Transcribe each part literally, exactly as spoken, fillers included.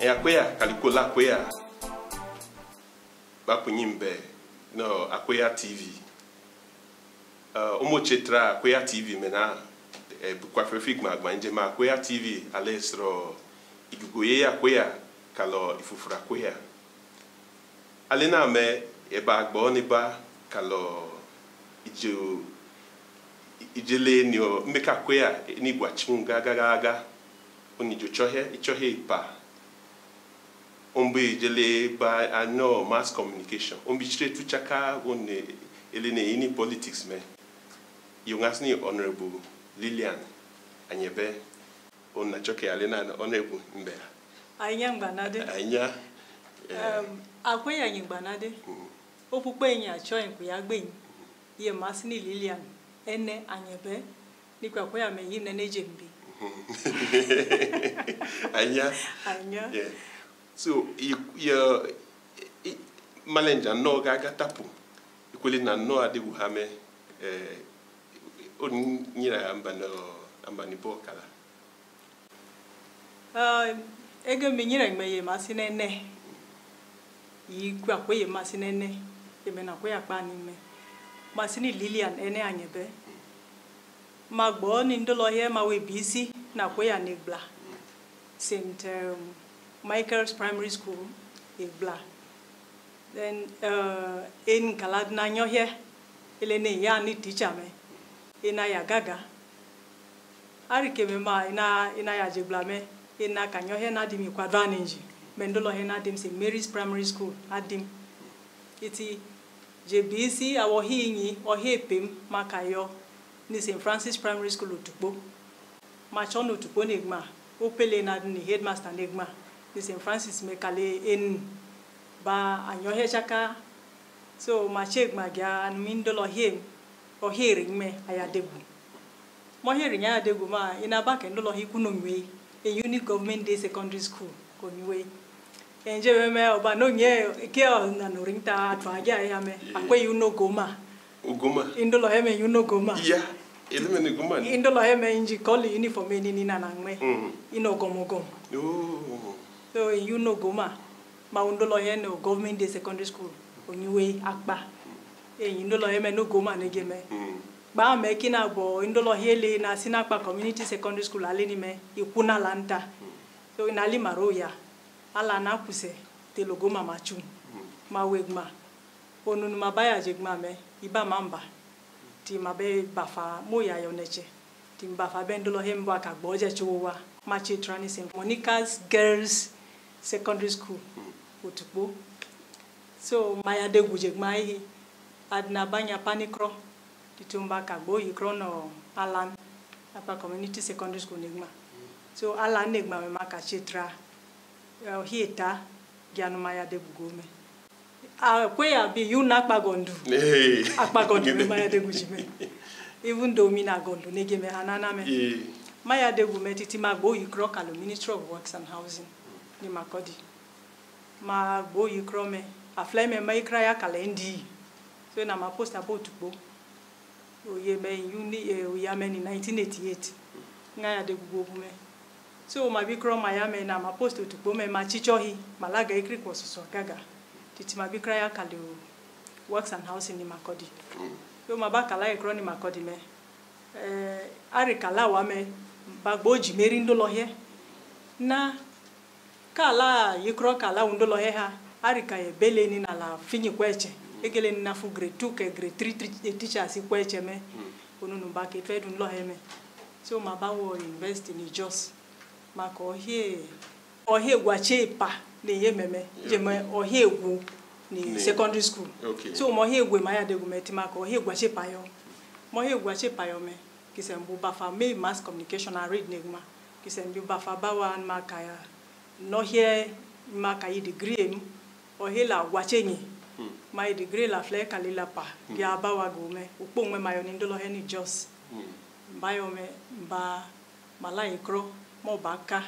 E Akweya kalikola Akweya. Bakunyimbe no Akweya T V. Euh omochetra Akweya T V mena e kwa fefik magbanje ma Akweya T V alesro idugoye Akweya kalo ifufura Akweya. Alena me e bagbo ni ba kalo ijo ijele ni o mbeka Akweya ni gwachunga gagaga oni jochohe ichohe ipa. On by a no mass communication. On be straight to Chaka on Elene politics me. Young as new Honorable Lillian and Yebe on Nachoke Alena and Honorable Mbe. I am Banade. Anya Akweya young Banade. Openya choin Kuyagbin. Ye Masni Lillian, Enne and Yebe, Nikwaya may in an agent be. Anya Anya. So, yo malenja no gaga tapu. Ikuli na no adi uhame eh onyira ambano ambani bokala. Ah, ege minyira ngmeye masinene. Ikwa kwe masinene. Emena kwe akpani me. Masini Lillian ene anyebe. Magbo ni ndolo he mawe busy na kwe anibla. Saint um, Michael's Primary School in Bla. Then uh, in Kaladna nyohe, elene ya ni teacher me, ina ya gaga. Ari keme ma ina ina ya jebla me, ina kanyohe na dimi kwa advantage. Mendolo he na dim Saint Mary's Primary School adim. Iti J B C awohi ni ohe pim makayo ni Saint Francis Primary School utupo. Machono utupo negma, opele na ni headmaster negma. Saint Francis Mekale in Ba Anyohe Chaka. So my check my girl mindolo him or hearing me ayadebu. More hearing ayadebu ma in a back and dolo hikunumwe a unique government day secondary school konwe. And Jememe or Bano ye girl nanorinta twagiame akwe you no goma. Ugoma. Indolo heme you no goma. Yeah. Elemeni goma. Indolo heme inji collie uniform in nanangme. Ino gomogom. Oh. So you know Goma, Maundoloye no government day secondary school, Onyue Akba. And you know Lohem no Goma negeme. Ba making a boy, Indolohe na Sinakba Community Secondary School Alenime, Ikuna Lanta. So in Ali Maroya, Alana Puse, Telogoma Machum, Mawegma, Onun Mabaya Jigmame, Iba Mamba, Timabe Bafa, Moya Yoneche, Timbafa Bendolohem Waka Boja Chua, Machi Trani Saint Monica's Girls Secondary School, Utubo. So, Maya de Gujegmai, Adnabanya Panikro, Titumba Kabo, Ikrono, Alan, Apa Community Secondary School Negma. So, Alan Negma, Makachetra, Hieta, Gianumaya de Bugome. Akweya be you Nakbagondu. Akbagondu, Maya de Gujime. Even though Mina Gondu, Negeme, Ananame. Maya de Gumeti, Mago, Ikro, Kalo, Minister of Works and Housing. Ni makodi ma bo yikrome afleme mai kraya kalendi so na ma post about bo oye be uni e oyamen in nineteen eighty-eight ngaya de gugu me so ma bikro mayame na ma post otupo me ma chichohi malaga ikri kososo gaga titi ma bikraya kale works and housing ni makodi so ma ba kala ikro ni makodi me eh ari kala wa me bagboji merindo lohe na kala yikro kala undolo heha arika e beleni na la finyi kweche egele na fu grade two ke grade three teacher si kweche me onunu ba ke fedu nlo heme so ma ba wo invest in just ma ko he o he gwache pa ni yememe jeme o he egu ni secondary school so mo he egwe ma ya de gumeti ma ko he gwache pa yo mo he gwache pa yo me kisembu ba fa me mass communication and read negma kisembu ba fa ba wan ma kaya no here makayi degree or hela wachenyi my degree la flek alila pa ya bawa gome upongwe mayo ndolo heni jos bayo me ba malaikro mo baka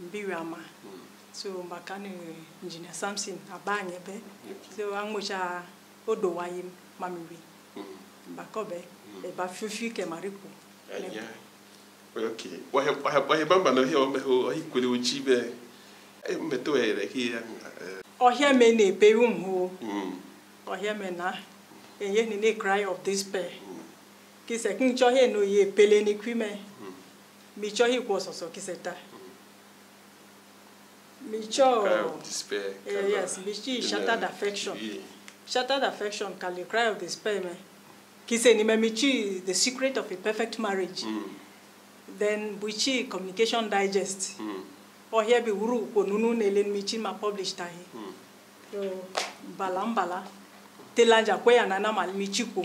mbiwama so mbakani engineer Samson abanye be so angucha odo wayim mamiwi bakobe e ba fufu ke mariko okay wa he wa he bamba no he o me ho ikule uchi be. The cry of despair. Because I can't join no ye peleni kwime. Me join you was also kiseta. Me join despair. Yes, me join shattered affection. Shattered affection can the cry of despair me. Because I me join the secret of a perfect marriage. Then we join communication digest. Or here be uru konunu nelen me join ma publish tahi. So balam bala. Telanja Akweya na na malmichiko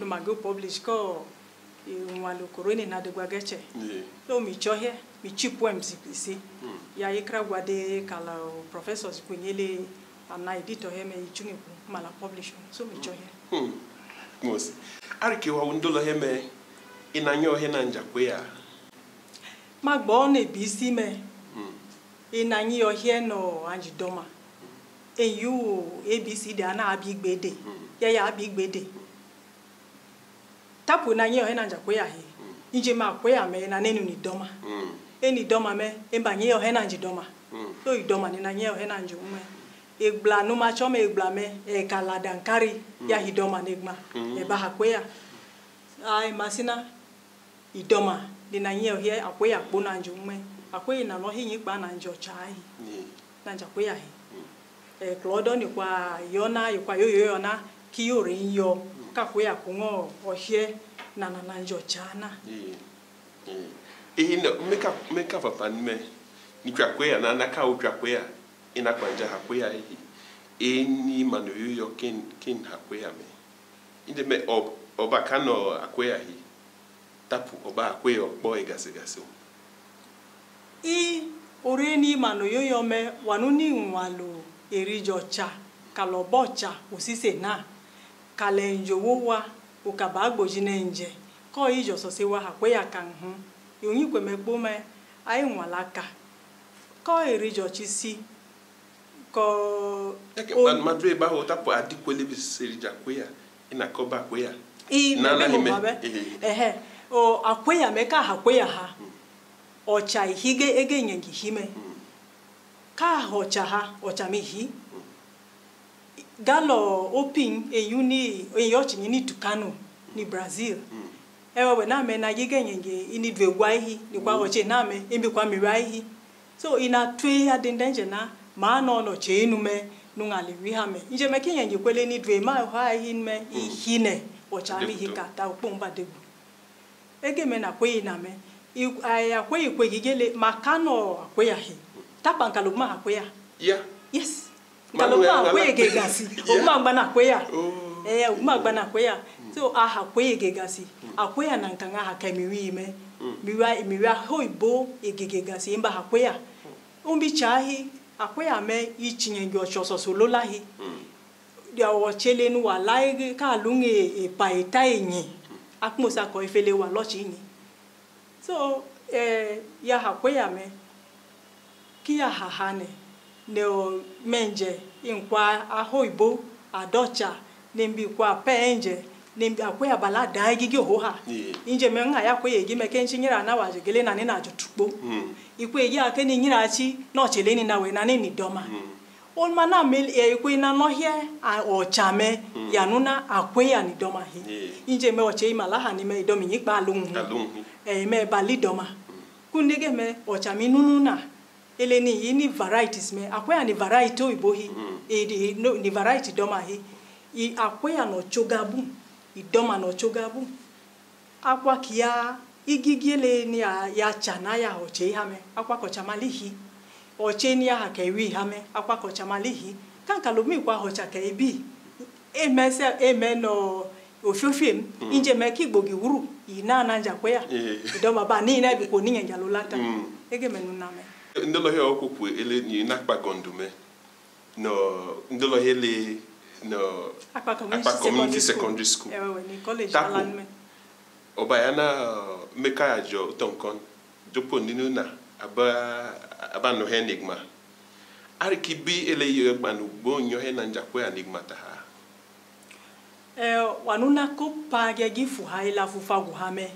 no mago publish ko iwalo korone na de gwageche no micho he michipo mcpc ya ikra gwade kala professors kunyele ana editor he me ichungu mala publish so micho he mos arike wa undolo he me inanyo he na Akweya magbo na bisi me inanyo he no anjidoma. And you, A B C, they are not a big baby. Yeah, yeah, a big baby. Tapu na nyo hena Akweya he. Inje ma Akweya me na nenu ni doma. Eni doma me, emba nyo hena njidoma. So you doma ni na nyo hena njume. Egbla no ma chome egbla me e kala dankari ya hidoma negma. Eba Akweya. Ai masina idoma ni na nyo he Akweya bona njume. Akweya na lo hinyi ba na njo chai. Na Akweya he. Claudon, you are Yona, you are Yona, Kiori, your Akweya Kungo, or here, Nana Jochana. Make up, make up upon me. Nicaquea, Nanaka, Akweya, in Aquanja Akweya, any man who you can kin Akweya me. In the met of Obacano Akweya, Tapu Oba Akweya, boy Gasegaso. E. Oreni man who me, Wanuni Walu. Erijocha, kalobocha, usise na, kalenjo wowa, ukabago jinenje, ko ijo sosewa Akweya kanghun, yunyi kwe mekbume, ae mwalaka, ko erijochi si, ko... Yake, madwe baho, tapo adikwele bisi erija Akweya, inakoba Akweya. I, mebe mwabe, ehe, o Akweya meka Akweya ha, ocha ihige ege nyengi hime, ka hocha ha hocha mihi galo opin e uni e yochi ni tukano ni Brazil ewa we na me na yige nyenge ini dwegwaihi ni kwa hoche na me imbi kwa miraihi so ina twe ya dendenje na ma no no che inume nungali wihame nje me kinyenje kwele ni dwe ma ha hinme ihine hocha mihi ka ta pomba debu ege me na kwe na me ya kwe kwe gigele makano Akweya hi. Tapa nkaluma Akweya. Yeah. Yes. Nkaluma Akweya gegasi. Uma bana Akweya. Eh, uma bana Akweya. So aha Akweya gegasi. Akweya nankanga hakemiwi me. Miwa miwa hoibo egegasi imba Akweya. Umbi chahi Akweya me ichinyengo choso sololahi. Dia wachele nu walai ka lunge e paita enyi. Akmosa ko ifele wa lochi ni. So eh ya Akweya me kia hahane neo menje inkwa ahoibo adocha nimbi kwa penje nimbi Akweya balada agigyo hoha inje menga yakwe gime kenchinyira na wajegele na nina jotukbo ikwe ya keni nyira chi no cheleni na we na nini doma olmana mel e ikwe na no hie ochame yanuna Akweya ni doma hi inje me oche imalaha ni me domi nyikba lungu e me bali doma kundege me ochami nununa eleni yini varieties me Akweya ni variety oibohi e no ni variety doma hi I Akweya no chogabu I doma no chogabu akwa kia igigele ni ya chana ya oche hame akwa ko chamalihi oche ni ya kewi hame akwa ko chamalihi kankalumi kwa hocha kebi e mese e meno ofofim inje meki gbogi wuru ina nanja Akweya doma ba ni na bi ko ni njalo lata ege menu na me ndolo he okupu ele ni nakpa gondume no ndolo hele no akpa community secondary school ewe ni college alanme obayana meka jo tonkon jopo ninu na aba aba no he enigma ariki bi ele yo gbanu gbo nyo he na Akweya enigma ta ha eh wanuna ko pa gegi fu haila fu fa guhame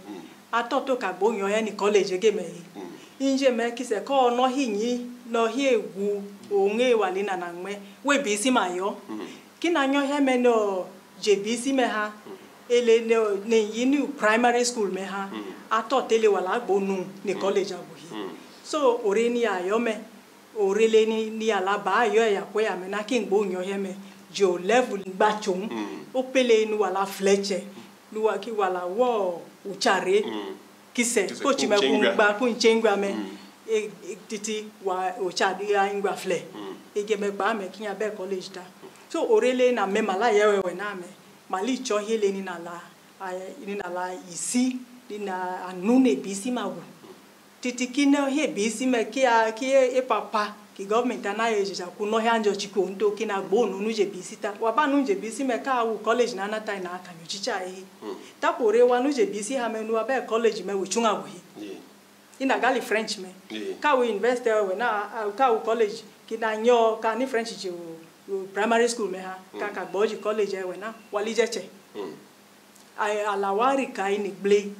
atoto ka gbo nyo he ni college ege me injeme kiseko no hinyi no hiegu onge walina nangwe we bisi mayo kinanyo heme no jebisi meha ele no ne primary school meha ato tele wala bonu ne college abuhi so oreni ayome oreleni ni alaba yo yakweya mena kingbo nyo heme jo level bachon opele nu wala fletche nu waki wala wo uchare qui sait quand tu m'as me et titi wa au chadia ingwa fle et que me ba me kinya be college ta so orele na me mala yewe na me mali cho hele ni na la ni na la ici ni na anune bisi mawu titi kina he bisi me ki a ki e papa ki government na yeje ja kuno he anjo chikondo kina gbonu nu je bisi ta wa ba nu je bisi me ka u college na na ta na aka nyu chicha e ta pore wa nu je bisi ha me nu wa be college me we chunga we ina gali French me ka we invest we na ka u college kina nyo ka ni French je primary school me ha ka ka boji college e we na wali je che ai alawari ka ini ble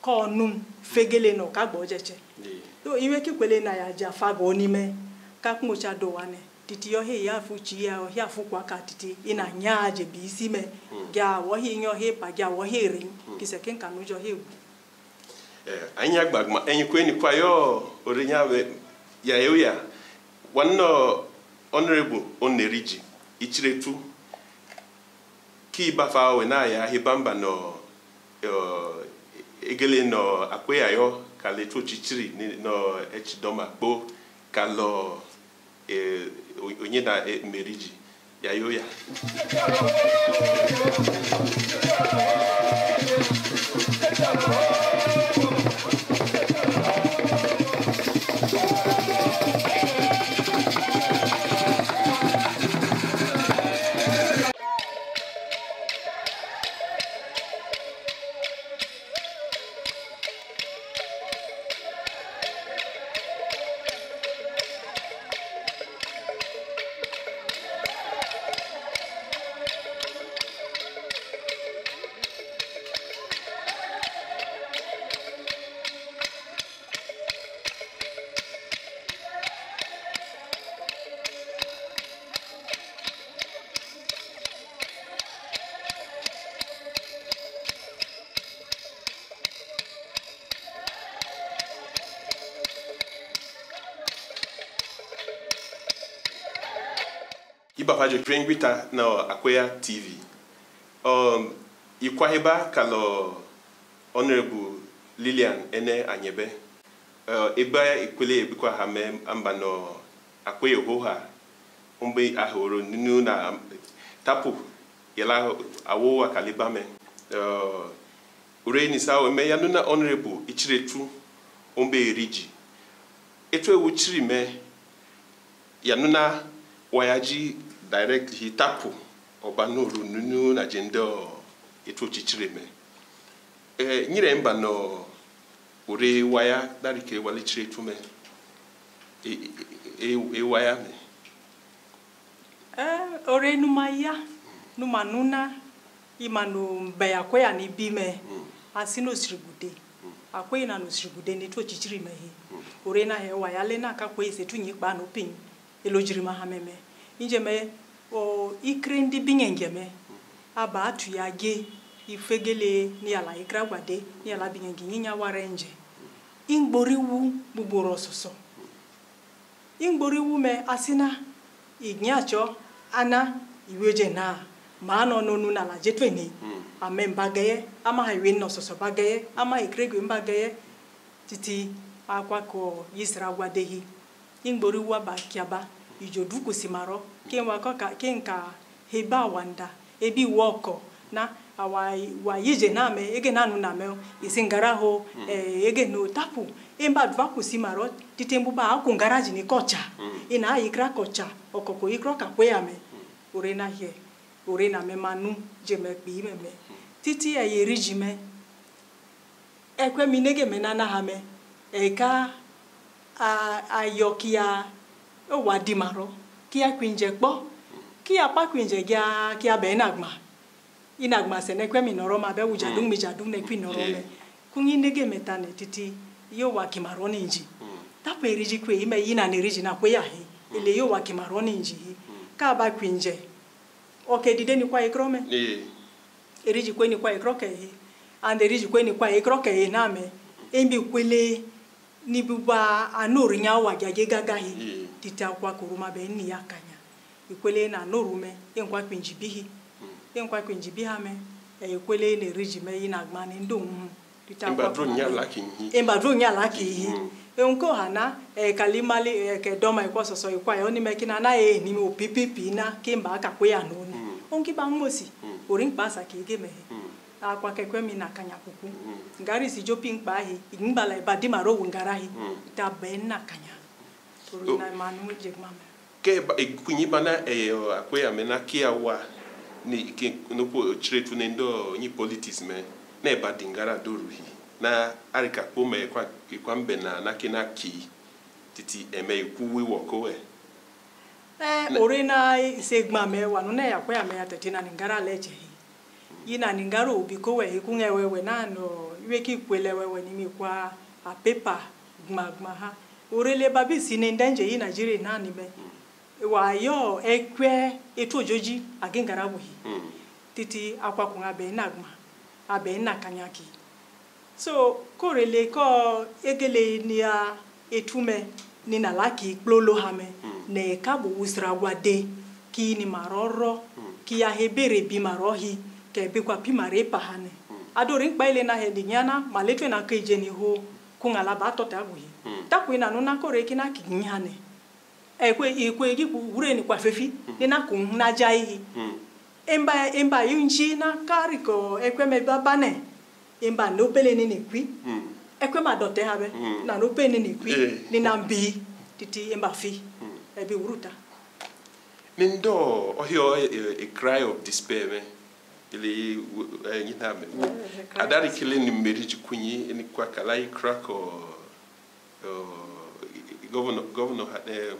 ko nu fegele no ka boje che to iwe ki pele na ya ja fa go ni me kakumocha doane titi yo he ya fuchi ya ya fukwa ka titi ina nyaaje bisi me ga wo he nyo he pa ga wo he rin kiseken kanujo he eh anya gbagma enyi ko eni kwa yo orinya we ya yoya wanno honorable oneriji ichiretu ki ba fa we na ya hibamba no egele no Akweya yo kaletu chichiri no hdoma bo kalo onye na meriji ya yoya Iba je kringwita na Akweya T V. Um ikwaheba kalo honorable Lilian ene anyebe. Uh iba ikwele ebikwa ha mem amba no Akweya hoha. Umbe ahoro ninu na tapu yela awo akaliba me. Uh ureni sawo me yanu na honorable ichiretu umbe eriji. Etwe wuchiri me yanu na wayaji direct hitapu obanuru nunu na jendo eto chichireme eh nyire mba no ore waya darike wali chiretume e e e waya me eh ore numaya numanuna imanu mbeya kweya ni bime asino sirigude akwe na no sirigude ni to chichireme ore na he waya le na kakwe se tunyi gba no pin elojirima hameme injeme o ikrendi bingengeme aba tu yage ifegele ni ala ikragwade ni ala bingengi nyinya warenje ingboriwu buboro soso ingboriwu me asina ignyacho ana iweje na maano nonu na lajetweni amembagaye ama hiwe no soso bagaye ama ikregwe mbagaye titi akwako yisragwadehi ingboriwa bakiaba ijodu kusimaro kenwa koka kenka heba wanda ebi woko na awai wayije name ege nanu name isingaraho ege no tapu emba dwa kusimaro titembu ba akungaraji ni kocha ina ikra kocha okoko ikro kakweyame urena here urena memanu jeme bimeme titi ayerijime ekwe minege menana hame eka ayokia wadimaro kia kwinje gbo kia pa kwinje gya kia be nagma inagma sene kwemi noroma be wujadun mijadun ne kwinoro me kunyi nege metane titi yo wakimaroni nji Tapo eriji kwe ime yina neriji na kwe ya hii. Ile yo waki maroni nji hii. Kaba kwe nje. Oke dide ni kwa ikrome. Eriji kwe ni kwa ikroke hii. Ande eriji kwe ni kwa ikroke hii name. Embi ukwele nibuba anori nyawa gage gaga hii. Tita kwa kuruma be ni yakanya. Ukwele na anorume. Enkwa kwe njibihi. Enkwa kwe njibihame. Ukwele neriji me yina agmane ndungu. Embadro nya laki hii. Unko hana kalimali ke doma iko soso iko ya oni mekina na e ni mo pipipi na kimba akweya noni onki ba mmosi orin pasa ke geme akwa kekwe mi na kanya kuku ngari si jopin pa hi ngbala ibadi maro ngara hi ta ben na kanya orina manu jegmama ke kunyi bana e akweya me na kiawa ni ke no po tretu ndo ni politics me na ibadi ngara doruhi na arika kume kwa kwa mbena na kinaki titi eme kuwi wokoe eh orena segma me wanuna yakwa me atetina ningara leche yina ningaro ubikowe ikungewewe nano iweki kwelewewe ni mikwa a paper gmagma ha orele babisi ni ndanje yi Nigeria nani me wayo ekwe etojoji agengara buhi titi akwa kungabe nagma abe na kanyaki. So korele ko egele niya etume ni nalaki blolo hame ne kabu usra wade ki ni maroro ki ya hebere bi marohi ke bi kwa pi mare pahane adorin baile na hedinyana maletwe na keje ni ho kungala bato tabuhi takwina nuna koreki na kinyane ekwe ekwe gi kuure ni kwa fefi ni na kunna jaihi emba emba yunji na kariko ekwe me babane emba no pele ni nekwi ekwe ma dote habe na no pele ni nekwi ni nambi titi emba fi e bi uruta mendo ohio a cry of despair me ile nyina me adari kile ni meriji kunyi ni kwa kalai crack o governor governor um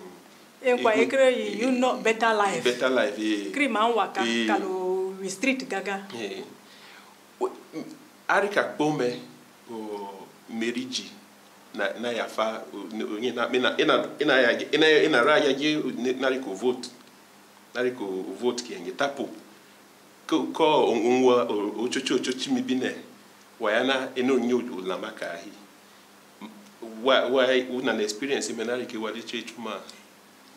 enkwa ekre you know better life better life krima waka kalo street gaga arika kpome o meriji na na yafa na na ina ina ya ina raja je na riko vote na riko vote kienge tapo ko ko onwa ochocho ochochi mi bine wayana eno nyodo la makahi wa wa una experience me na riko wali chechuma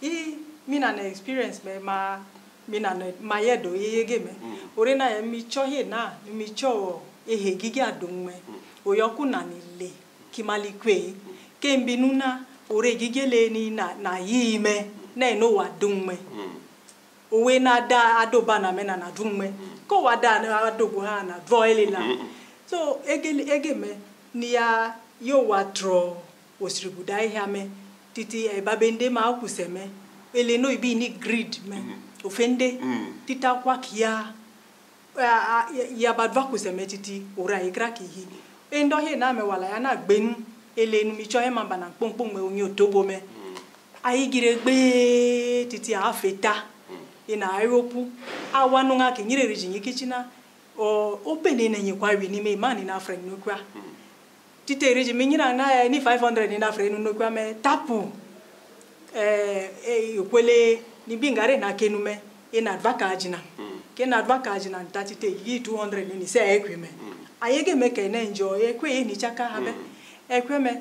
i mina na experience me ma mina na mayedo yege me orena ya mi chohe na mi chowo ehe gigi adunwe oyokuna nile kimalikwe kembinuna ore gigele ni na na yime na eno wadunwe owe na da adoba na mena na dunwe ko wada na adobo ha na voilela so egele egeme ni ya yo watro osribudai hame titi e babende ma akuseme ele no ibi ni greed me ofende tita kwa kia ya badwa kuseme titi ora ikra kihi endo he na me wala ya na gbenu elenu mi cho he mamba na pompom me onyo tobo me ayi gire gbe titi afeta ina europe awanu nga kinyire rijinyi kichina o opene na nyikwa wi ni me man na friend nokwa titi riji minyira na ni five hundred na friend nokwa me tapu eh e kwele ni bingare na kenume ina advaka ajina kena advakaji na ntatite yi two hundred ni se ekweme ayege meke na enjoy ekwe ni chaka habe ekweme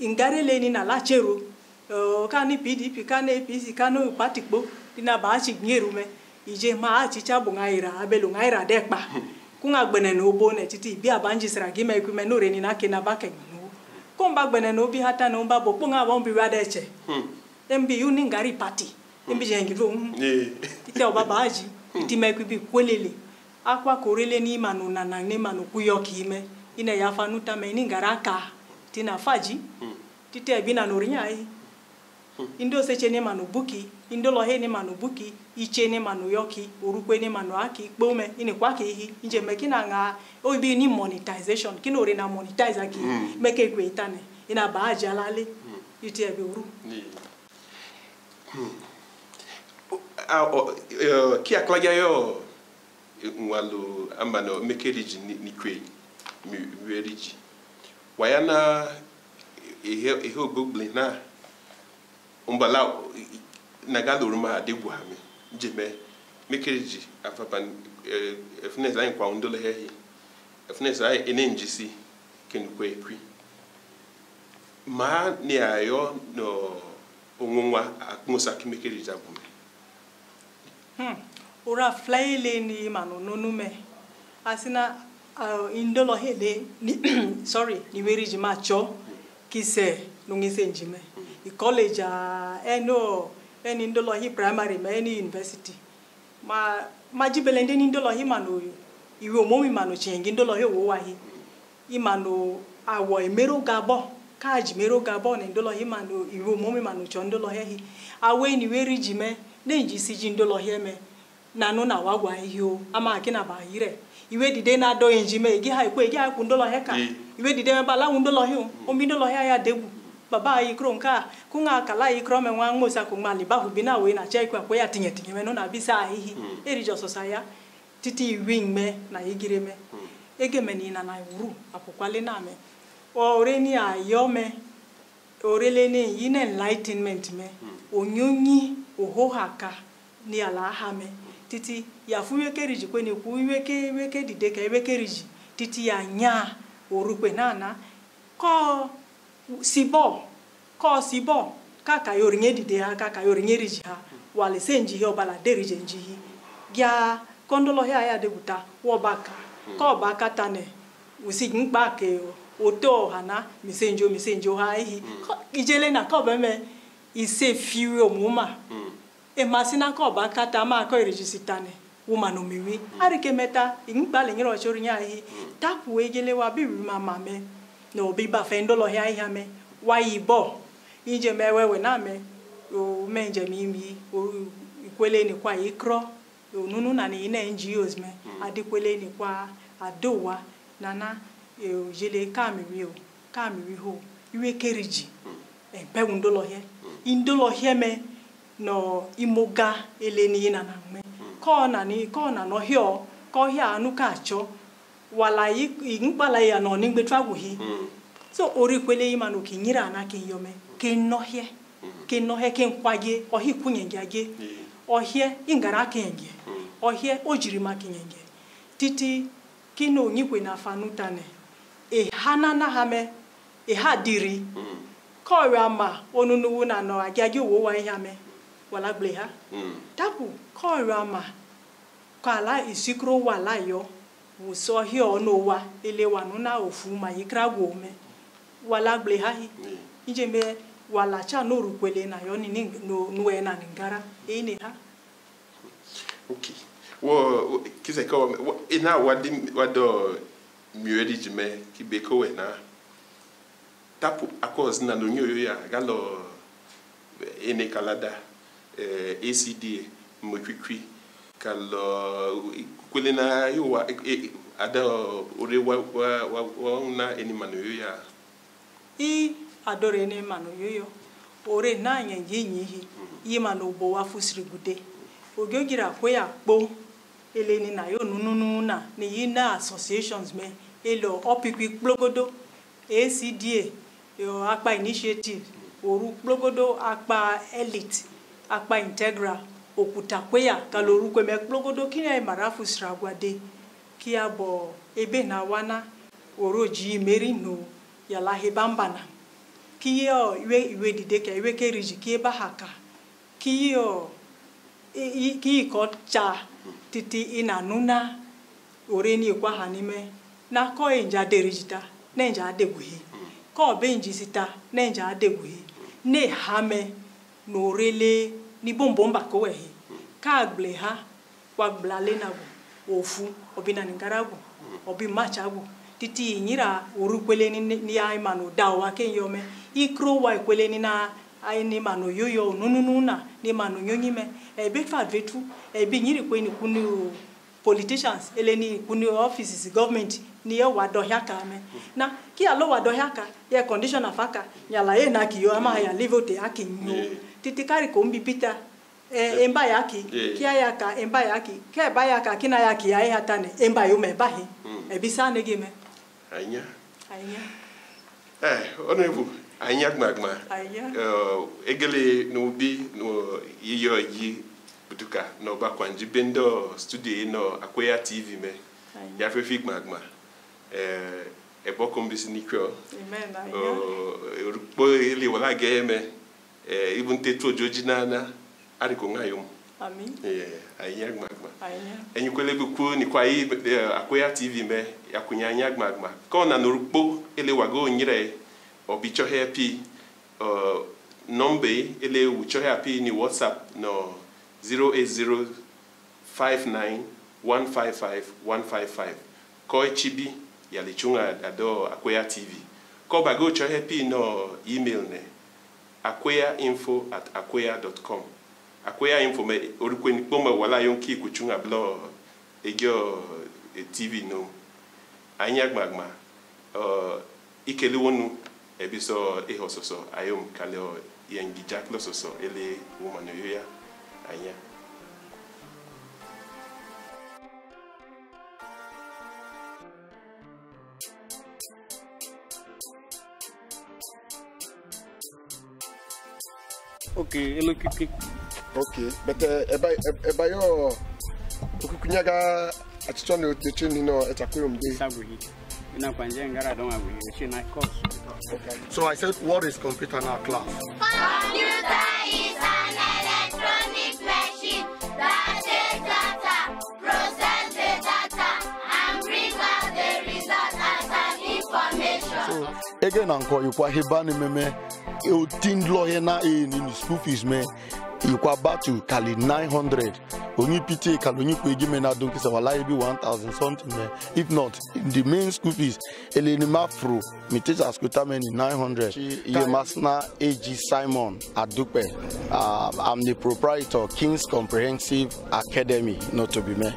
ingare leni na lachero o kani P D P kani A P C kani upatikbo dina baachi nyerume ije ma achicha bungaira abelu ngaira dekpa kungagbene no bone titi bi abanji siragime ekweme no reni na kena bake no komba gbene no bi hata no mba bo nga won bi wadeche mbi uni ngari party mbi jengiro titi obabaji itime kwibi kwelele akwa korele ni manu na na ne manu kuyokime ina yafanuta me ni ngaraka tina faji tite bina norinyae indo seche ne manu buki indo lohe ne manu buki iche ne manu yoki urukwe ne manu aki gbome ine kwake hi nje mekina nga obi ni monetization kino re na monetize aki meke kwe itane ina baaji alale tite be uru qui a claqué yo walo ambano mekeriji ni kwe mueriji wayana ehe ehe bugblina umbala nagalo ruma adeguhami jeme mekereji afapa efuneza inkwa ndole hehi efuneza enenjisi kenukwe kwi ma ni ayo no ongonwa akunsa kimekereji abume hm ora flaile ni manu nonume asina indolo hele sorry ni meriji macho kise lungise njime i college a eno en indolo hi primary ma eni university ma majibelende ni indolo hi manu iwe omomi manu chengi indolo he wo wa hi imanu awo emero gabo kaji mero gabo ni indolo hi manu iwe omomi manu chondolo he hi awe ni weriji me neji siji indolo he me na no na wagwa hi o ama akina ba hire iwe dide na do enjime igi ha ikwe igi akun dolo he ka iwe dide me bala un dolo hi o omi dolo he ya debu baba ikronka kunga kala ikrome nwango sa kumali bahu bina we na chekwa kwa ya tinye tinye no na bisa hihi mm. eri joso saya titi wing me na igire me mm. ege meni na na wuru apokwale na me ore ni ayome ore le ni yin enlightenment me mm. onyonyi ohohaka ni ala ha me titi ya fuweke riji kweni kuweke weke dideka weke riji titi ya nya orukwe nana ko si bon ko si bon kaka yoringe dide ha kaka yoringe riji ha wale senji yo bala derije nji ya kondolo he aya debuta wo baka ko baka tane usi ngba ke oto hana misenjo misenjo ha hi ijele na ko beme ise fiwe muma e masina ko baka ta ma ko riji sitane woman omiwi arike meta ngba le ngiro chorinya hi tapu ejele wa bi mama me no biba fendolo ya ihame waibo inje mewewe name o menje mimi o ikwele ni kwa ikro o nunu na ni ina N G Os me adikwele ni kwa adowa nana o jele kamiri o kamiri ho iwe keriji e pe ndolo he indolo he me no imoga eleni ina na me ko na ni ko na no hio ko hia anuka acho wala yingbala ya no ningbe twaguhi so orikwele imanu kinyira na kinyome kenohie kenohie kenkwage ohi kunyengiage ohie ingara kenge ohie ojiri makinyenge titi kino nyikwe na fanutane e hanana hame e hadiri korama onunu na no agage wo wa ihame wala gbleha tapu korama kala isikro wala yo wo so hi ono wa ele wa nuna ofu ma ikrago me wala bleha hi inje me wala cha no rukwele na yo ni no nuwe na ngara ene ha okay wo kise ko ina wadi wado miwedi jime kibeko we na tapu akos na no nyoyo ya galo ene kalada eh A C D mo kwikwi kalo kulina yuwa ada ore wa wa na eni manuyoya i adore eni manuyoyo ore na nyenye nyihi i manobo wa fusirigude ogogira kweya po eleni na yo nununu na ni ina associations me elo opipi blogodo A C D A yo akpa initiative oru blogodo akpa elite akpa integral okuta kweya kaloru kwe mekplogodo kinya marafu sragwade kiabo ebe na wana oroji merino yala hebambana kiyo iwe iwe dideka iwe keriji kiba haka kiyo i ki kotcha titi inanuna oreni kwa hanime na ko enja derijita nenja adeguhi ko benji sita nenja adeguhi ne hame no rele ni bonbon bako ehi kagle ha kwagbla lena wo ofu obina ngarago obi machago titi nyira urukwele ni ni aimanu dawa kenyome ikro wa kwele ni na aini manu yoyo nunununa ni manu nyonyime e be fa vetu e bi nyiri kweni kunu politicians eleni kunu offices government ni ya wadohyaka ame na kia lo wadohyaka ya condition afaka nyala e na kiyo ama ya live te akinyo titikari kombi pita emba yaki kia yaka emba yaki kia ba yaka kina yaki ai hatane emba yume bahi ebisa negime anya anya eh onevu Anyak magma. Aya. Egele no bi no iyo yi butuka no ba kwanji bendo studio no Akweya T V me. Ya fe fig magma. Eh e bokom bisini kyo. Amen. Aya. Bo ile wala game eh ibun teto jojinana ariko ngayum. Amen. Eh anyak magma. Aya. Enyukole buku ni kwa yi Akweya T V me yakunya anyak magma. Kona no rupo ile wago nyire. Obicho happy uh number ele ucho happy ni WhatsApp no zero eight zero five nine one five five one five five ko chibi yalichunga ado Akweya T V ko bago ucho happy no email ne akweya info at akweya dot com Akweya info me orukweni kpoma wala yonki kuchunga blog egyo e T V no anyagmagma uh ikeliwonu ebiso eho soso ayom kaleo yengi jaklo soso ele womanoyoya anya. Okay, hello kiki. Okay, but eba eba yo okukunyaga atichone otechini no etakuyum dey. Saburi. So I said, what is computer in our class? Computer is an electronic machine that takes data, processes the data, and brings out the result as an information. So again, uncle, you can hear me. You think lawyer na in school fees me. You can buy to Cali nine hundred. Only P T A Cali you can give me now. Don't give me be one thousand something. If not, the main school fees. Eleni Mafro, me teach as kutameni nine hundred. Yemasna A G Simon Adupe. I'm the proprietor King's Comprehensive Academy. Not to be me.